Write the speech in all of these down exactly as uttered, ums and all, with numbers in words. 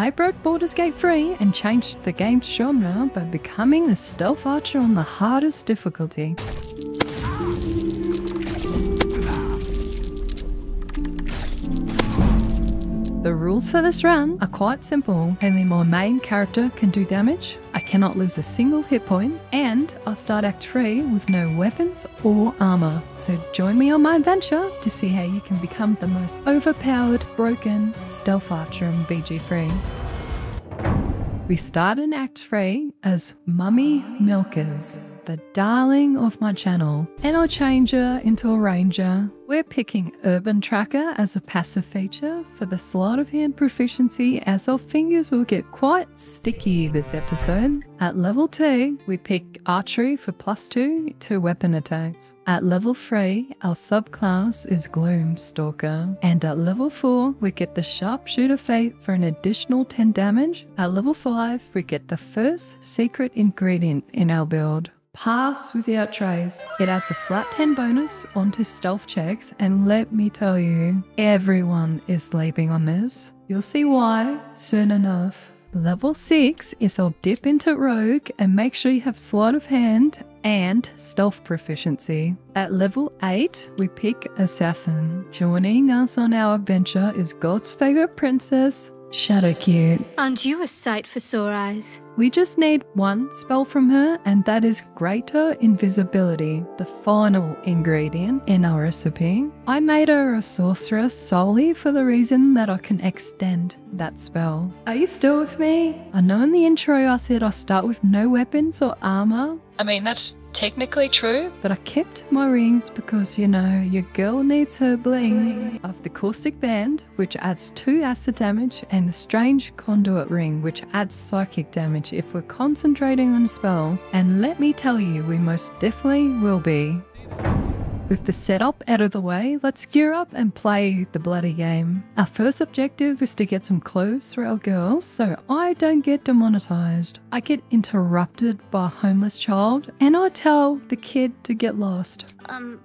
I broke Baldur's Gate three and changed the game's genre by becoming a stealth archer on the hardest difficulty. The rules for this run are quite simple. Only my main character can do damage, I cannot lose a single hit point, and I'll start Act three with no weapons or armour. So join me on my adventure to see how you can become the most overpowered, broken stealth archer in B G three. We start in Act three as Mummy Milkers, the darling of my channel, and I'll change her into a ranger. We're picking Urban Tracker as a passive feature for the sleight of hand proficiency, as our fingers will get quite sticky this episode. At level two, we pick Archery for plus two to weapon attacks. At level three, our subclass is Gloomstalker. And at level four, we get the Sharpshooter Fate for an additional ten damage. At level five, we get the first secret ingredient in our build, Pass Without Trace. It adds a flat ten bonus onto stealth checks, and let me tell you, everyone is sleeping on this. You'll see why soon enough. Level six is I'll dip into Rogue and make sure you have sleight of hand and stealth proficiency. At level eight, we pick Assassin. Joining us on our adventure is God's favourite princess, Shadowcute. Aren't you a sight for sore eyes? We just need one spell from her, and that is Greater Invisibility, the final ingredient in our recipe. I made her a sorceress solely for the reason that I can extend that spell. Are you still with me? I know in the intro I said I start with no weapons or armor. I mean, that's technically true, but I kept my rings because, you know, your girl needs her bling. Of the Caustic Band, which adds two acid damage, and the Strange Conduit Ring, which adds psychic damage if we're concentrating on a spell, and let me tell you, we most definitely will be. With the setup out of the way, let's gear up and play the bloody game. Our first objective is to get some clothes for our girls so I don't get demonetized. I get interrupted by a homeless child and I tell the kid to get lost. Um.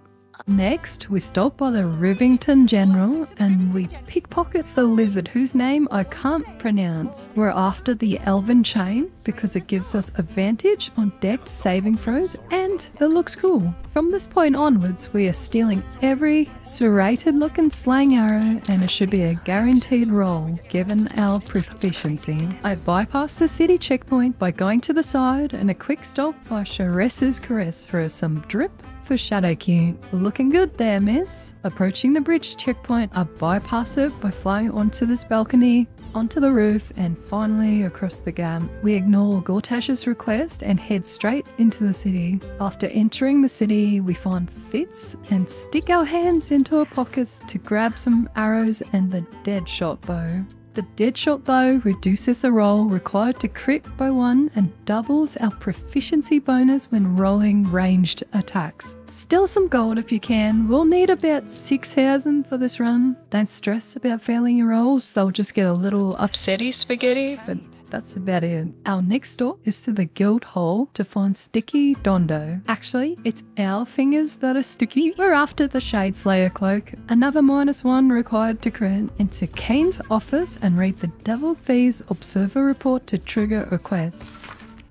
Next, we stop by the Rivington General and we pickpocket the lizard whose name I can't pronounce. We're after the Elven Chain because it gives us advantage on decked saving throws and it looks cool. From this point onwards, we are stealing every serrated looking slang arrow and it should be a guaranteed roll given our proficiency. I bypass the city checkpoint by going to the side and a quick stop by Sharess's Caress for some drip for Shadowcute. Looking good there, miss. Approaching the bridge checkpoint, I bypass it by flying onto this balcony, onto the roof, and finally across the gap. We ignore Gortash's request and head straight into the city. After entering the city, we find Fitz and stick our hands into our pockets to grab some arrows and the Deadshot bow. The Deadshot bow reduces the roll required to crit by one and doubles our proficiency bonus when rolling ranged attacks. Steal some gold if you can, we'll need about six thousand for this run. Don't stress about failing your rolls, they'll just get a little upsetty spaghetti, but that's about it. Our next stop is to the Guild Hall to find Sticky Dondo. Actually, it's our fingers that are sticky. We're after the Shadeslayer Cloak, another minus one required to crit. Into Kane's office and read the Devil's Fee's Observer Report to trigger a quest.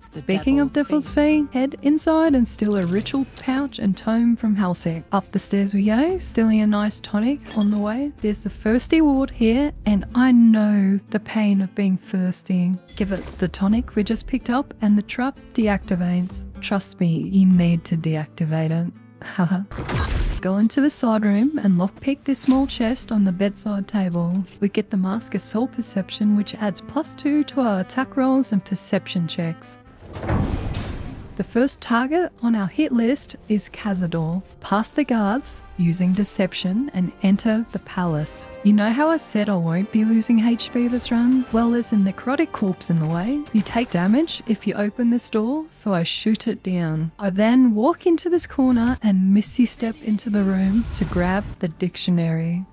Speaking of Devil's Fee, head inside and steal a ritual pouch and tome from Halsey. Up the stairs we go, stealing a nice tonic on the way. There's the Thirsty Ward here, and I know the pain of being thirsty. Give it the tonic we just picked up, and the trap deactivates. Trust me, you need to deactivate it. Haha. Go into the side room and lockpick this small chest on the bedside table. We get the Mask of Soul Perception, which adds plus two to our attack rolls and perception checks. The first target on our hit list is Cazador. Pass the guards using deception and enter the palace. You know how I said I won't be losing H P this run? Well, there's a necrotic corpse in the way. You take damage if you open this door, so I shoot it down. I then walk into this corner and misty step into the room to grab the dictionary.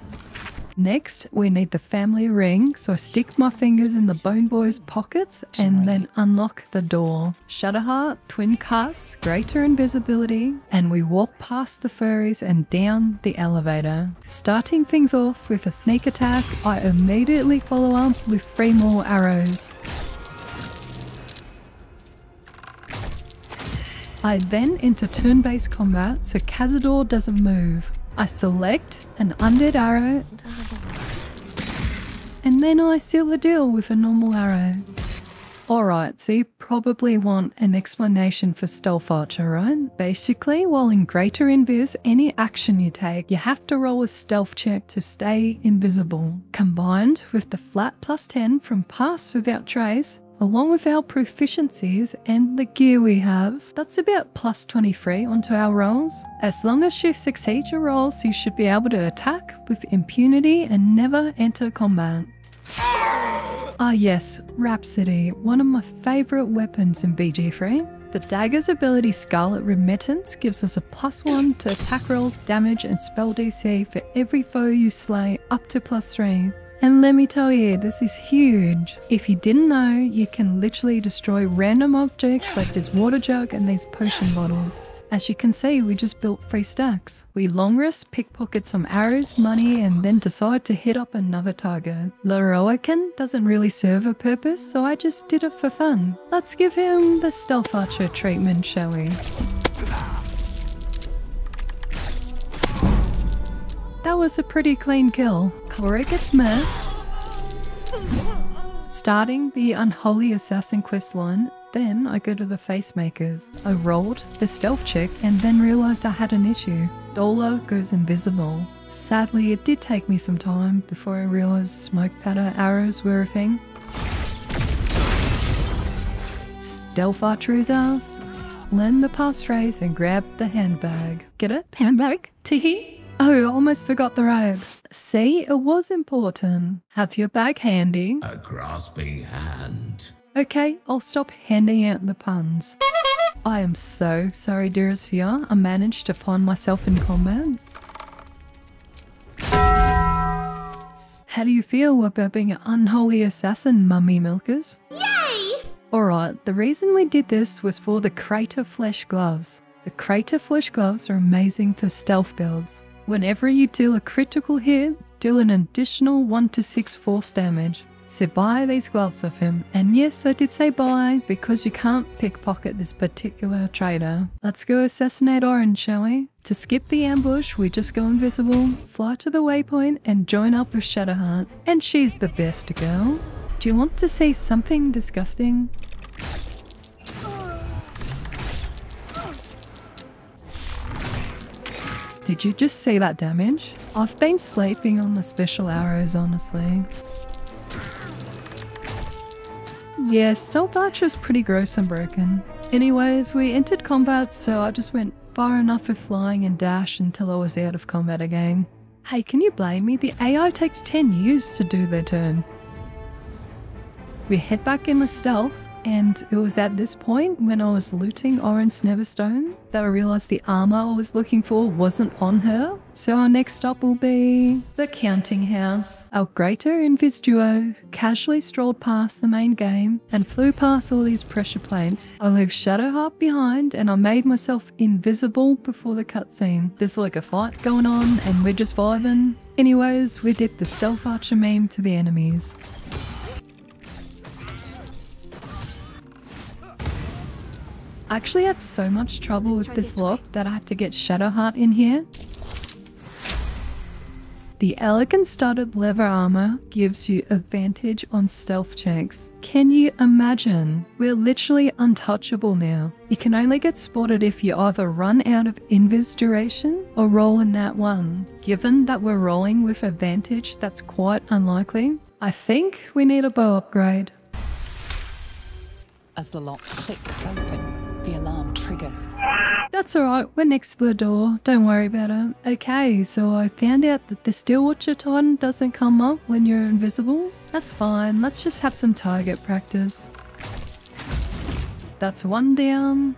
Next, we need the family ring, so I stick my fingers in the Bone Boy's pockets and then unlock the door. Shadowheart, twin cuffs, greater invisibility, and we walk past the furries and down the elevator. Starting things off with a sneak attack, I immediately follow up with three more arrows. I then enter turn-based combat, so Cazador doesn't move. I select an undead arrow, and then I seal the deal with a normal arrow. Alright, so you probably want an explanation for Stealth Archer, right? Basically, while in Greater Invis, any action you take, you have to roll a stealth check to stay invisible. Combined with the flat plus ten from Pass Without Trace, along with our proficiencies and the gear we have, that's about plus twenty-three onto our rolls. As long as you succeed your rolls, you should be able to attack with impunity and never enter combat. Ah yes, Rhapsody, one of my favourite weapons in B G three. The dagger's ability Scarlet Remittance gives us a plus one to attack rolls, damage and spell D C for every foe you slay up to plus three. And let me tell you, this is huge. If you didn't know, you can literally destroy random objects like this water jug and these potion bottles. As you can see, we just built three stacks. We long rest, pickpocket some arrows, money, and then decide to hit up another target. Lorroakan doesn't really serve a purpose, so I just did it for fun. Let's give him the Stealth Archer treatment, shall we? That was a pretty clean kill. Chloric gets murked, starting the Unholy Assassin questline. Then I go to the Facemakers. I rolled the stealth check and then realised I had an issue. Dola goes invisible. Sadly, it did take me some time before I realised smoke powder arrows were a thing. Stealth archery's ours. Learn the passphrase and grab the handbag. Get it? Handbag? Teehee? Oh, almost forgot the robe. See, it was important. Have your bag handy. A grasping hand. Okay, I'll stop handing out the puns. I am so sorry, dearest viewer. I managed to find myself in combat. How do you feel about being an unholy assassin, Mummy Milkers? Yay! Alright, the reason we did this was for the Crater Flesh Gloves. The Crater Flesh Gloves are amazing for stealth builds. Whenever you deal a critical hit, deal an additional one to six force damage. So buy these gloves of him. And yes, I did say buy, because you can't pickpocket this particular trader. Let's go assassinate Orin, shall we? To skip the ambush, we just go invisible, fly to the waypoint, and join up with Shadowheart. And she's the best girl. Do you want to see something disgusting? Did you just see that damage? I've been sleeping on the special arrows, honestly. Yeah, Stealth Archer is pretty gross and broken. Anyways, we entered combat, so I just went far enough with flying and dash until I was out of combat again. Hey, can you blame me? The A I takes ten years to do their turn. We head back in with stealth. And it was at this point, when I was looting Orin's Neverstone, that I realised the armour I was looking for wasn't on her. So our next stop will be the Counting House. Our Greater Invis duo casually strolled past the main game and flew past all these pressure plates. I left Shadowheart behind and I made myself invisible before the cutscene. There's like a fight going on and we're just vibing. Anyways, we did the Stealth Archer meme to the enemies. I actually had so much trouble with this lock that I had to get Shadowheart in here. The Elegant Studded leather armor gives you advantage on stealth checks. Can you imagine? We're literally untouchable now. You can only get spotted if you either run out of invis duration or roll a nat one. Given that we're rolling with advantage, that's quite unlikely. I think we need a bow upgrade. As the lock clicks open, the alarm triggers. That's alright, we're next to the door, don't worry about it. Okay, so I found out that the Steelwatcher Titan doesn't come up when you're invisible. That's fine, let's just have some target practice. That's one down.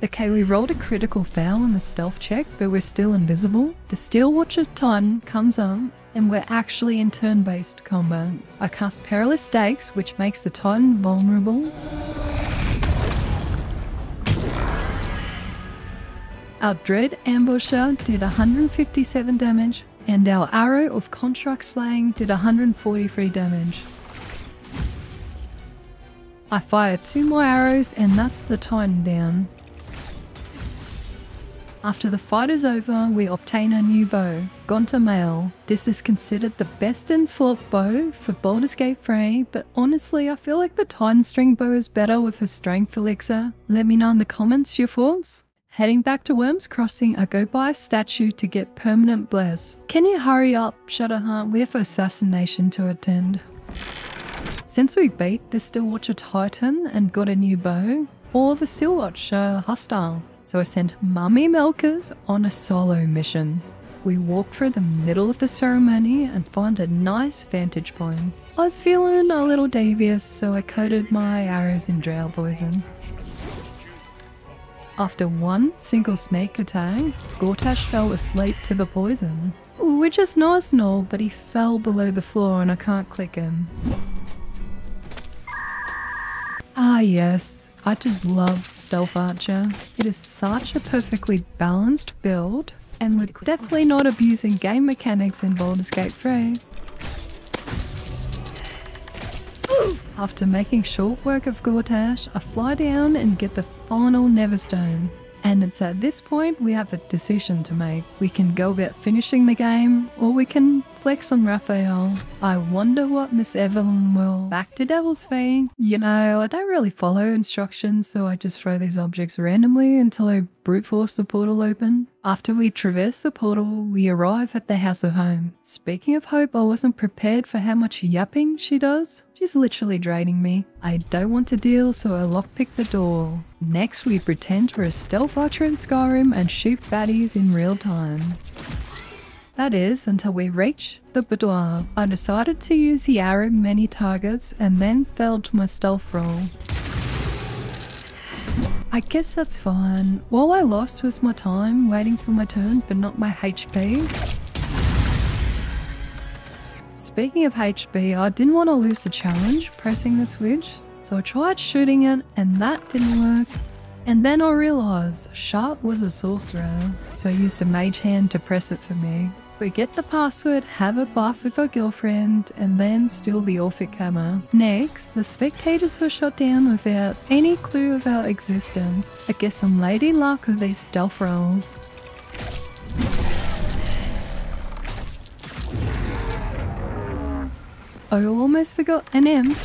Okay, we rolled a critical fail on the stealth check, but we're still invisible. The Steelwatcher Titan comes on, and we're actually in turn-based combat. I cast Perilous Stakes, which makes the Titan vulnerable. Our Dread Ambusher did one hundred fifty-seven damage, and our Arrow of Contract Slaying did one hundred forty-three damage. I fire two more arrows, and that's the Titan down. After the fight is over, we obtain a new bow, Gonta Mail. This is considered the best in-slot bow for Baldur's Gate three, but honestly I feel like the Titan String bow is better with her strength elixir. Let me know in the comments your thoughts. Heading back to Worm's Crossing, I go buy a statue to get permanent bless. Can you hurry up, Shadowheart? We have assassination to attend. Since we beat the Steelwatcher Titan and got a new bow, or the Steelwatcher hostile. So I sent Mummy Milkers on a solo mission. We walk through the middle of the ceremony and find a nice vantage point. I was feeling a little devious, so I coated my arrows in drow poison. After one single snake attack, Gortash fell asleep to the poison. Which is nice and all, but he fell below the floor and I can't click him. Ah yes. I just love Stealth Archer. It is such a perfectly balanced build, and we're definitely not abusing game mechanics in Baldur's Gate three. After making short work of Gortash, I fly down and get the final Neverstone. And it's at this point we have a decision to make. We can go about finishing the game, or we can flex on Raphael. I wonder what Miss Evelyn will. Back to Devil's Fee. You know, I don't really follow instructions, so I just throw these objects randomly until I brute force the portal open. After we traverse the portal, we arrive at the House of Home. Speaking of Hope, I wasn't prepared for how much yapping she does. She's literally draining me. I don't want to deal, so I lockpick the door. Next, we pretend we're a stealth archer in Skyrim and shoot baddies in real time. That is, until we reach the boudoir. I decided to use the arrow many targets and then fell to my stealth roll. I guess that's fine. All I lost was my time waiting for my turn, but not my H P. Speaking of H P, I didn't want to lose the challenge pressing the switch, so I tried shooting it and that didn't work. And then I realised Sharp was a sorcerer, so I used a mage hand to press it for me. We get the password, have a bath with our girlfriend, and then steal the Orphic Hammer. Next, the spectators were shot down without any clue of our existence. I guess some lady luck with these stealth rolls. I almost forgot an M.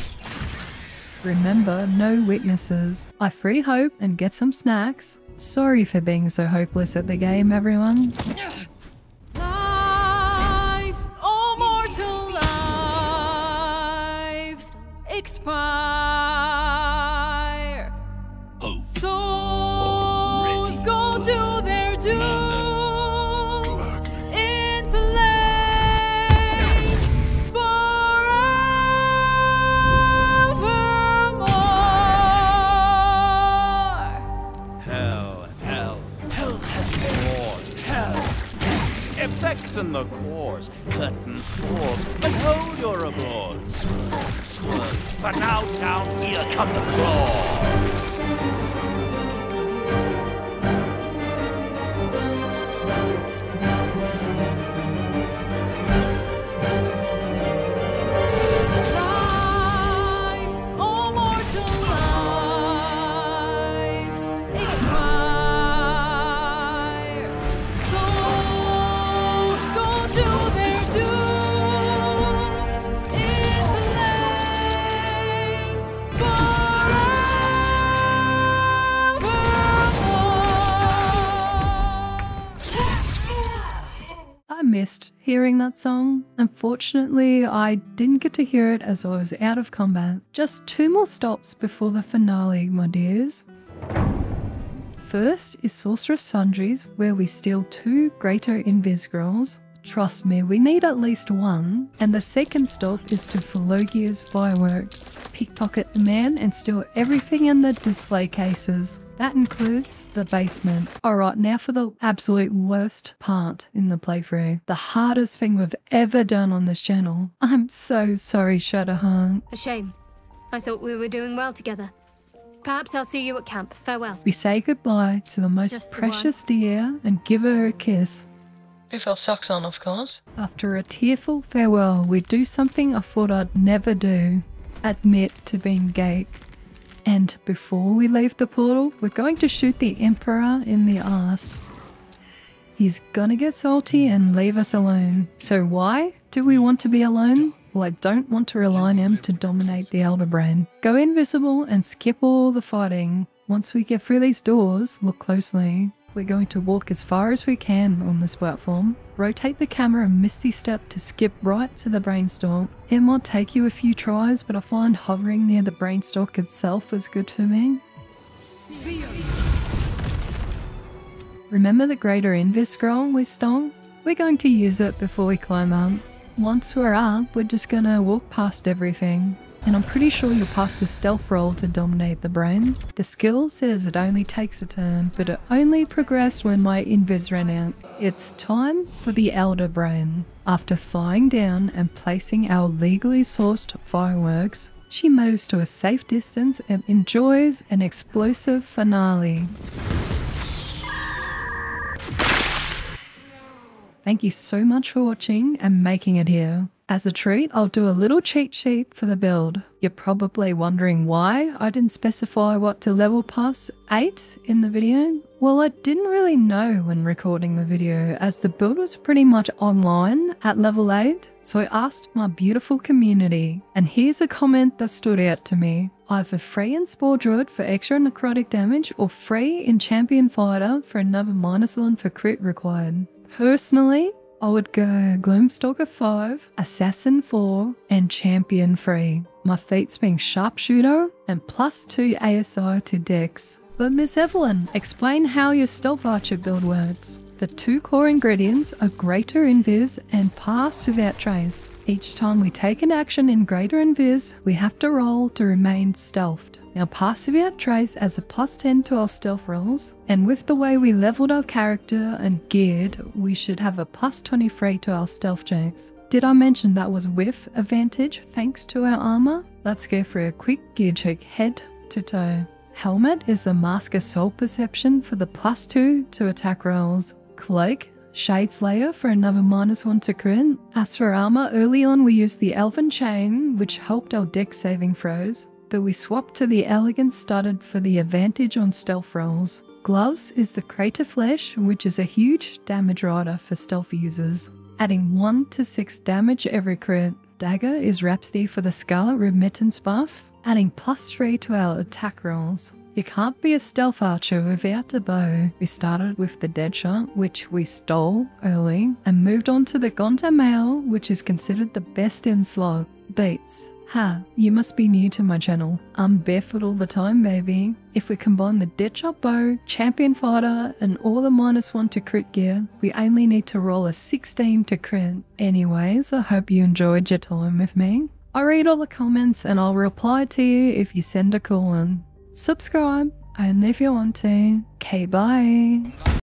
Remember, no witnesses. I free Hope and get some snacks. Sorry for being so hopeless at the game, everyone. Expire. Hope. Souls go to their dooms in flame forevermore. Hell, hell, hell has roared. Hell, effectin' the cores, cuttin' claws, like odor aboard. But now down here come the claws. Lives, all mortal lives, expire. Souls go to their doom. Missed hearing that song. Unfortunately, I didn't get to hear it as I was out of combat. Just two more stops before the finale, my dears. First is Sorceress Sundries, where we steal two Greater Invis Scrolls. Trust me, we need at least one. And the second stop is to Philogia's Fireworks. Pickpocket the man and steal everything in the display cases. That includes the basement. Alright, now for the absolute worst part in the playthrough. The hardest thing we've ever done on this channel. I'm so sorry, Shadowheart. A shame. I thought we were doing well together. Perhaps I'll see you at camp. Farewell. We say goodbye to the most Just precious the dear and give her a kiss. Who fell socks on, of course. After a tearful farewell, we do something I thought I'd never do. Admit to being gay. And before we leave the portal, we're going to shoot the Emperor in the arse. He's gonna get salty and leave us alone. So why do we want to be alone? Well, I don't want to rely on him to dominate the Elder Brain. Go invisible and skip all the fighting. Once we get through these doors, look closely. We're going to walk as far as we can on this platform. Rotate the camera a misty step to skip right to the brainstalk. It might take you a few tries, but I find hovering near the brainstalk itself is good for me. Remember the greater invis scroll we stole? We're going to use it before we climb up. Once we're up, we're just gonna walk past everything. And I'm pretty sure you'll pass the stealth roll to dominate the brain. The skill says it only takes a turn, but it only progressed when my invis ran out. It's time for the Elder Brain. After flying down and placing our legally sourced fireworks, she moves to a safe distance and enjoys an explosive finale. Thank you so much for watching and making it here. As a treat, I'll do a little cheat sheet for the build. You're probably wondering why I didn't specify what to level past eight in the video. Well, I didn't really know when recording the video as the build was pretty much online at level eight. So I asked my beautiful community, and here's a comment that stood out to me. Either free in Spore Druid for extra necrotic damage or free in Champion Fighter for another minus one for crit required. Personally, I would go Gloomstalker five, Assassin four, and Champion three. My feats being Sharpshooter and plus two A S I to Dex. But Miss Evelyn, explain how your Stealth Archer build works. The two core ingredients are Greater Invis and Pass Without Trace. Each time we take an action in Greater Invis, we have to roll to remain stealthed. Now Pass Without Trace as a plus ten to our stealth rolls, and with the way we leveled our character and geared, we should have a plus twenty-three to our stealth checks. Did I mention that was with advantage thanks to our armor? Let's go for a quick gear check head to toe. Helmet is the mask of soul perception for the plus two to attack rolls. Cloak, Shadeslayer for another minus one to crit. As for armor, early on we used the Elven Chain, which helped our dex saving throws. But we swapped to the Elegant Studded for the advantage on stealth rolls. Gloves is the Crater Flesh, which is a huge damage rider for stealth users, adding one to six damage every crit. Dagger is Rhapsody for the Scarlet Remittance buff, adding plus three to our attack rolls. You can't be a stealth archer without a bow. We started with the Deadshot, which we stole early, and moved on to the Gonta Mail, which is considered the best in slot. Beats. Ha, you must be new to my channel. I'm barefoot all the time, baby. If we combine the Deadshot bow, Champion Fighter, and all the minus one to crit gear, we only need to roll a sixteen to crit. Anyways, I hope you enjoyed your time with me. I read all the comments and I'll reply to you if you send a call in. Subscribe, only if you want to. Okay, bye.